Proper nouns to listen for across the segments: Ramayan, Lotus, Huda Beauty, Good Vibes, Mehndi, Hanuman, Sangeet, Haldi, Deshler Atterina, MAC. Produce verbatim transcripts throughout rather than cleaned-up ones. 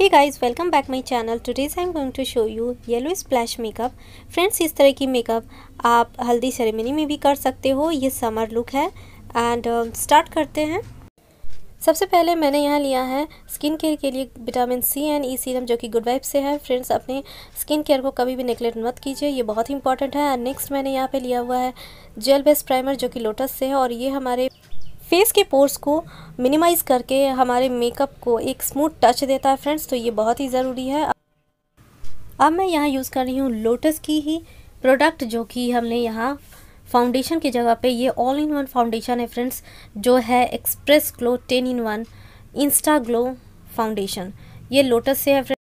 Hey guys, welcome back my channel. Today's I am going to show you yellow splash makeup. Friends, इस तरह की makeup आप हल्दी ceremony में भी कर सकते हो। ये समर लुक है एंड स्टार्ट uh, करते हैं। सबसे पहले मैंने यहाँ लिया है स्किन केयर के लिए vitamin C and E serum, जो कि गुड वाइब्स से है। फ्रेंड्स, अपने स्किन केयर को कभी भी नेगलेक्ट मत कीजिए, ये बहुत ही इंपॉर्टेंट है। एंड नेक्स्ट मैंने यहाँ पे लिया हुआ है जेल बेस्ड प्राइमर, जो कि लोटस से है, और ये हमारे फेस के पोर्स को मिनिमाइज़ करके हमारे मेकअप को एक स्मूथ टच देता है। फ्रेंड्स, तो ये बहुत ही ज़रूरी है। अब मैं यहाँ यूज़ कर रही हूँ लोटस की ही प्रोडक्ट, जो कि हमने यहाँ फाउंडेशन की जगह पे ये ऑल इन वन फाउंडेशन है। फ्रेंड्स, जो है express glow ten in one insta glow foundation, ये लोटस से है। फ्रेंड्स,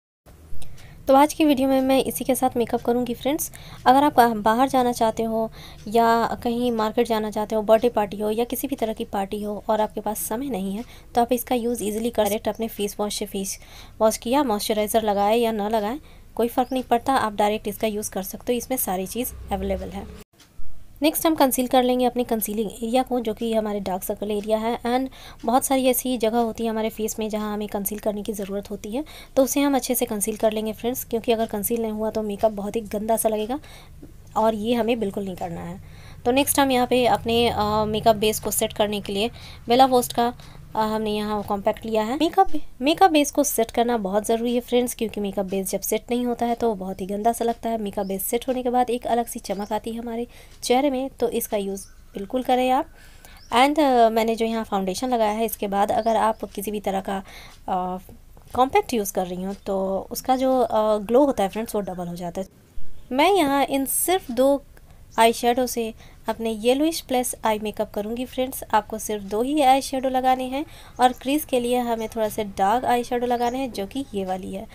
तो आज की वीडियो में मैं इसी के साथ मेकअप करूँगी। फ्रेंड्स, अगर आप बाहर जाना चाहते हो या कहीं मार्केट जाना चाहते हो, बर्थडे पार्टी हो या किसी भी तरह की पार्टी हो और आपके पास समय नहीं है, तो आप इसका यूज़ ईजिली कर सकते हो। अपने फेस वॉश से फेस वॉश किया, मॉइस्चराइज़र लगाए या ना लगाएं, कोई फ़र्क नहीं पड़ता, आप डायरेक्ट इसका यूज़ कर सकते हो। इसमें सारी चीज़ अवेलेबल है। नेक्स्ट हम कंसील कर लेंगे अपने कंसीलिंग एरिया को, जो कि हमारे डार्क सर्कल एरिया है। एंड बहुत सारी ऐसी जगह होती है हमारे फेस में जहां हमें कंसील करने की ज़रूरत होती है, तो उसे हम अच्छे से कंसील कर लेंगे। फ्रेंड्स, क्योंकि अगर कंसील नहीं हुआ तो मेकअप बहुत ही गंदा सा लगेगा और ये हमें बिल्कुल नहीं करना है। तो नेक्स्ट हम यहाँ पे अपने मेकअप बेस को सेट करने के लिए बेला वोस्ट का हमने यहाँ कॉम्पैक्ट लिया है। मेकअप मेकअप बेस को सेट करना बहुत ज़रूरी है फ्रेंड्स, क्योंकि मेकअप बेस जब सेट नहीं होता है तो बहुत ही गंदा सा लगता है। मेकअप बेस सेट होने के बाद एक अलग सी चमक आती है हमारे चेहरे में, तो इसका यूज़ बिल्कुल करें आप। एंड uh, मैंने जो यहाँ फाउंडेशन लगाया है, इसके बाद अगर आप किसी भी तरह का कॉम्पैक्ट uh, यूज़ कर रही हूँ तो उसका जो ग्लो uh, होता है फ्रेंड्स, वो डबल हो जाता है। मैं यहाँ इन सिर्फ दो आई शेडो से अपने येलोइश प्लस आई मेकअप करूँगी। फ्रेंड्स, आपको सिर्फ दो ही आई शेडो लगाने हैं, और क्रीज़ के लिए हमें थोड़ा सा डार्क आई शेडो लगाने हैं, जो कि ये वाली है।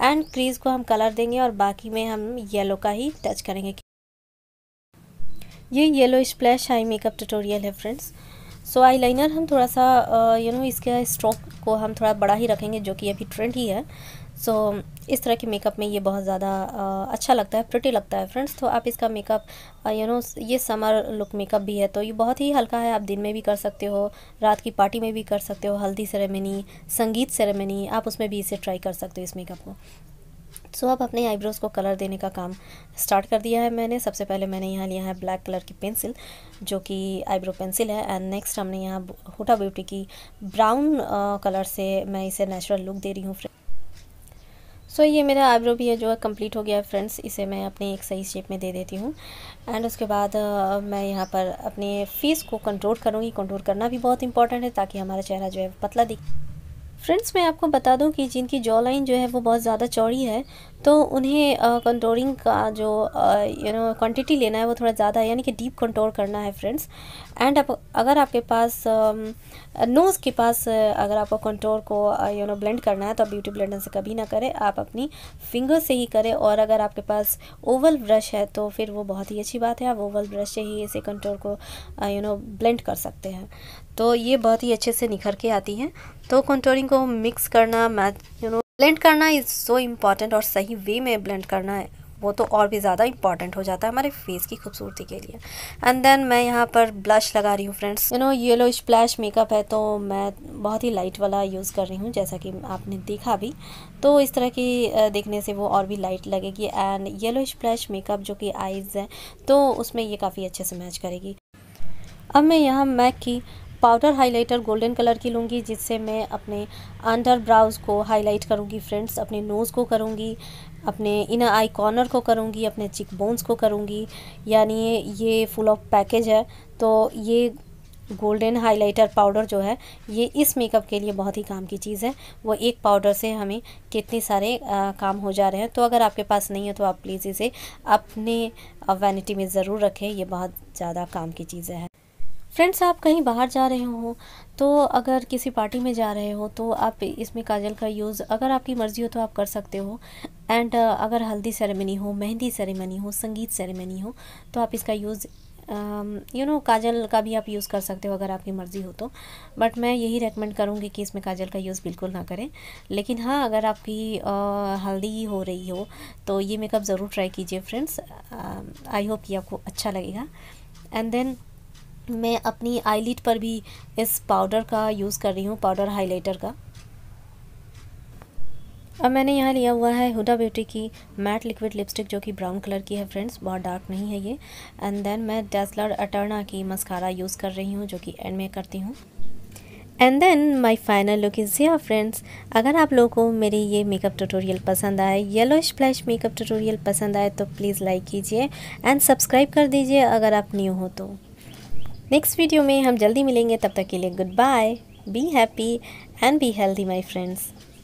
एंड क्रीज़ को हम कलर देंगे और बाकी में हम येलो का ही टच करेंगे। ये yellow splash eye makeup tutorial है फ्रेंड्स। सो आई लाइनर हम थोड़ा सा यू नो इसका स्ट्रोक को हम थोड़ा बड़ा ही रखेंगे, जो कि अभी ट्रेंड ही है। सो so, इस तरह के मेकअप में ये बहुत ज़्यादा अच्छा लगता है, प्रिटी लगता है फ्रेंड्स। तो आप इसका मेकअप यू नो ये समर लुक मेकअप भी है, तो ये बहुत ही हल्का है। आप दिन में भी कर सकते हो, रात की पार्टी में भी कर सकते हो, हल्दी सेरेमनी, संगीत सेरेमनी, आप उसमें भी इसे ट्राई कर सकते हो इस मेकअप को। सो अब अपने आईब्रोज़ को कलर देने का काम स्टार्ट कर दिया है मैंने। सबसे पहले मैंने यहाँ लिया है ब्लैक कलर की पेंसिल, जो कि आईब्रो पेंसिल है। एंड नेक्स्ट हमने यहाँ हुडा ब्यूटी की ब्राउन कलर से मैं इसे नेचुरल लुक दे रही हूँ। सो so, ये मेरा आईब्रो भी है जो है कम्प्लीट हो गया है। फ्रेंड्स, इसे मैं अपने एक सही शेप में दे देती हूँ। एंड उसके बाद आ, मैं यहाँ पर अपने फेस को कंटूर करूँगी। कंटूर करना भी बहुत इंपॉर्टेंट है, ताकि हमारा चेहरा जो है पतला दिखे। फ्रेंड्स, मैं आपको बता दूं कि जिनकी जॉ लाइन जो है वो बहुत ज़्यादा चौड़ी है, तो उन्हें कंटूरिंग का जो यू नो क्वांटिटी लेना है वो थोड़ा ज़्यादा है, यानी कि डीप कंटूर करना है फ्रेंड्स। एंड आप अगर आपके पास नोज़ के पास अगर आपको कंटूर को यू नो ब्लेंड करना है, तो ब्यूटी ब्लेंडर से कभी ना करें, आप अपनी फिंगर से ही करें। और अगर आपके पास ओवल ब्रश है तो फिर वो बहुत ही अच्छी बात है, आप ओवल ब्रश से ही इसे कंटूर को यू नो ब्लेंड कर सकते हैं, तो ये बहुत ही अच्छे से निखर के आती है। तो कंटूरिंग को मिक्स करना, मैच यू नो ब्लेंड करना इज़ सो इम्पॉर्टेंट, और सही वे में ब्लेंड करना है वो तो और भी ज़्यादा इम्पॉर्टेंट हो जाता है हमारे फेस की खूबसूरती के लिए। एंड देन मैं यहाँ पर ब्लश लगा रही हूँ। Friends, you know yellow splash makeup है, तो मैं बहुत ही लाइट वाला यूज़ कर रही हूँ, जैसा कि आपने देखा भी, तो इस तरह की देखने से वो और भी लाइट लगेगी। एंड येलो स्प्लैश मेकअप जो कि आइज़ है, तो उसमें ये काफ़ी अच्छे से मैच करेगी। अब मैं यहाँ मैक की पाउडर हाइलाइटर गोल्डन कलर की लूँगी, जिससे मैं अपने अंडर ब्राउज को हाईलाइट करूँगी। फ्रेंड्स, अपने नोज़ को करूँगी, अपने इनर आई कॉर्नर को करूँगी, अपने चिक बोन्स को करूँगी, यानी ये फुल ऑफ पैकेज है। तो ये गोल्डन हाइलाइटर पाउडर जो है ये इस मेकअप के लिए बहुत ही काम की चीज़ है। वो एक पाउडर से हमें कितने सारे आ, काम हो जा रहे हैं। तो अगर आपके पास नहीं है तो आप प्लीज़ इसे अपने वैनिटी में ज़रूर रखें, ये बहुत ज़्यादा काम की चीज़ें हैं। फ्रेंड्स, आप कहीं बाहर जा रहे हो, तो अगर किसी पार्टी में जा रहे हो तो आप इसमें काजल का यूज़ अगर आपकी मर्ज़ी हो तो आप कर सकते हो। एंड अगर हल्दी सेरेमनी हो, मेहंदी सेरेमनी हो, संगीत सेरेमनी हो, तो आप इसका यूज़ यू नो काजल का भी आप यूज़ कर सकते हो, अगर आपकी मर्ज़ी हो तो। बट मैं यही रेकमेंड करूँगी कि इसमें काजल का यूज़ बिल्कुल ना करें। लेकिन हाँ, अगर आपकी uh, हल्दी हो रही हो तो ये मेकअप ज़रूर ट्राई कीजिए फ्रेंड्स। आई होप कि आपको अच्छा लगेगा। एंड देन मैं अपनी आईलिड पर भी इस पाउडर का यूज़ कर रही हूँ, पाउडर हाइलाइटर का। अब मैंने यहाँ लिया हुआ है हुडा ब्यूटी की मैट लिक्विड लिपस्टिक जो कि ब्राउन कलर की है फ्रेंड्स, बहुत डार्क नहीं है ये। एंड देन मैं डेस्लर अटर्ना की मस्कारा यूज़ कर रही हूँ जो कि एंड में करती हूँ। And then my final look is here friends. अगर आप लोगों को मेरी ये मेकअप ट्यूटोरियल पसंद आए, येलो स्प्लैश मेकअप ट्यूटोरियल पसंद आए तो प्लीज़ लाइक कीजिए एंड सब्सक्राइब कर दीजिए अगर आप न्यू हो तो। नेक्स्ट वीडियो में हम जल्दी मिलेंगे, तब तक के लिए good bye, be happy and be healthy my friends.